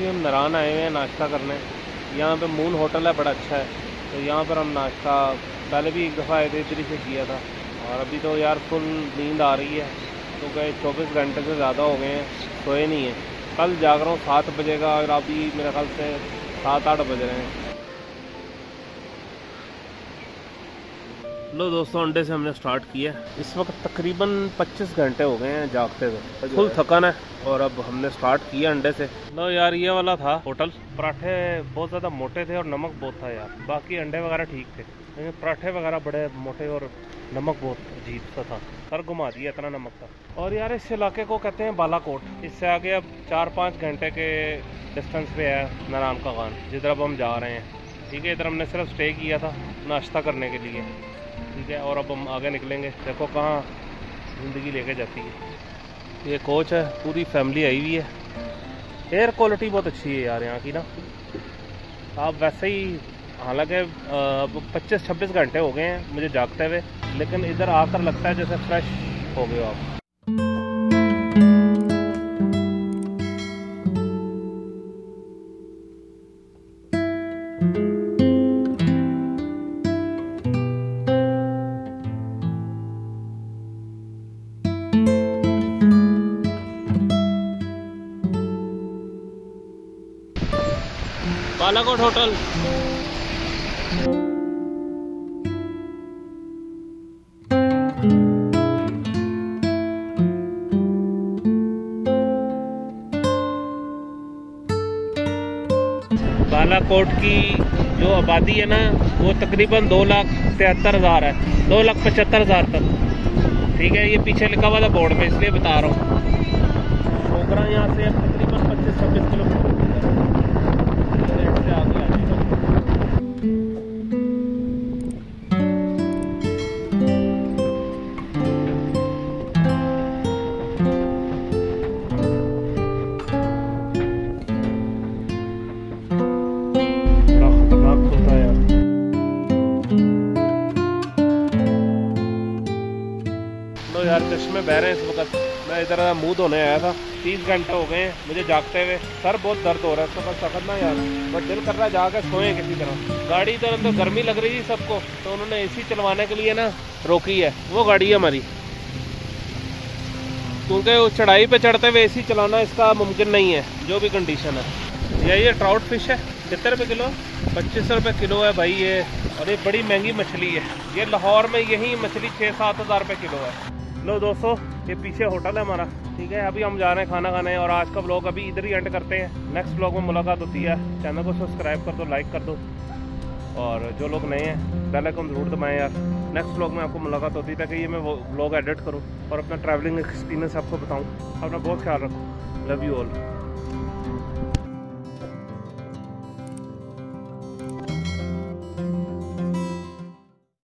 कि हम नारान आए हुए हैं नाश्ता करने। यहाँ पे मून होटल है, बड़ा अच्छा है। तो यहाँ पर हम नाश्ता पहले भी एक दफ़ा आए थे, इधर से किया था। और अभी तो यार फुल नींद आ रही है, तो गए 24 घंटे से ज़्यादा हो गए हैं, सोए नहीं हैं। कल जाग रहा हूँ 7 बजे का, और अभी मेरे ख्याल से 7-8 बज रहे हैं। लो दोस्तों, अंडे से हमने स्टार्ट किया। इस वक्त तकरीबन 25 घंटे हो गए हैं जागते हुए, फुल थकान है। और अब हमने स्टार्ट किया अंडे से। लो यार, ये वाला था होटल। पराठे बहुत ज़्यादा मोटे थे और नमक बहुत था यार। बाकी अंडे वगैरह ठीक थे, लेकिन पराठे वगैरह बड़े मोटे और नमक बहुत अजीब सा था। सर घुमा दिया, इतना नमक था। और यार इस इलाके को कहते हैं बालाकोट। इससे आगे अब 4-5 घंटे के डिस्टेंस पे है नारान का खान, जिधर अब हम जा रहे हैं। ठीक है, इधर हमने सिर्फ स्टे किया था नाश्ता करने के लिए। ठीक है, और अब हम आगे निकलेंगे। देखो कहाँ ज़िंदगी लेके जाती है। ये कोच है, पूरी फैमिली आई हुई है। एयर क्वालिटी बहुत अच्छी है यार यहाँ की ना। आप वैसे ही, हालांकि अब 25-26 घंटे हो गए हैं मुझे जागते हुए, लेकिन इधर आकर लगता है जैसे फ्रेश हो गए हो आप। बालाकोट होटल। बालाकोट की जो आबादी है ना, वो तकरीबन 2,73,000 है, 2,75,000 तक। ठीक है, ये पीछे लिखा हुआ था बोर्ड पे, इसलिए बता रहा हूँ। पोखरा यहाँ से तकरीबन 25-26 किलोमीटर आगे है। चश्मे बह रहे हैं इस वक्त। मैं इधर मुंह धोने आया था। 30 घंटे हो गए हैं मुझे जागते हुए। सर बहुत दर्द हो रहा है, तो बस सख्त ना यार, बट दिल कर रहा है जाकर सोएं किसी तरह। गाड़ी इधर अंदर गर्मी लग रही थी सबको, तो उन्होंने एसी चलवाने के लिए ना रोकी है। वो गाड़ी है हमारी, क्योंकि उस चढ़ाई पे चढ़ते हुए एसी चलाना इसका मुमकिन नहीं है, जो भी कंडीशन है। ये ट्राउट फिश है, कितने रुपये किलो? 25 रुपये किलो है भाई ये। और ये बड़ी महंगी मछली है, ये लाहौर में यही मछली 6-7 हज़ार रुपये किलो है। लो दोस्तों, ये पीछे होटल है हमारा। ठीक है, अभी हम जा रहे हैं खाना खाने, और आज का ब्लॉग अभी इधर ही एंड करते हैं। नेक्स्ट ब्लॉग में मुलाकात होती है। चैनल को सब्सक्राइब कर दो, लाइक कर दो, और जो लोग नए हैं बेल आइकन जरूर दबाएं यार। नेक्स्ट ब्लॉग में आपको मुलाकात होती है, ताकि ये मैं वो ब्लॉग एडिट करूँ और अपना ट्रैवलिंग एक्सपीरियंस आपको बताऊँ। अपना बहुत ख्याल रखो। Love you all.